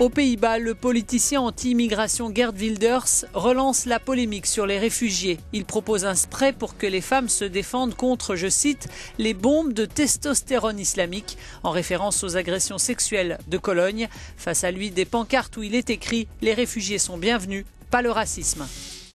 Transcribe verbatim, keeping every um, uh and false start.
Aux Pays-Bas, le politicien anti-immigration Geert Wilders relance la polémique sur les réfugiés. Il propose un spray pour que les femmes se défendent contre, je cite, « les bombes de testostérone islamique » en référence aux agressions sexuelles de Cologne. Face à lui, des pancartes où il est écrit « Les réfugiés sont bienvenus, pas le racisme ».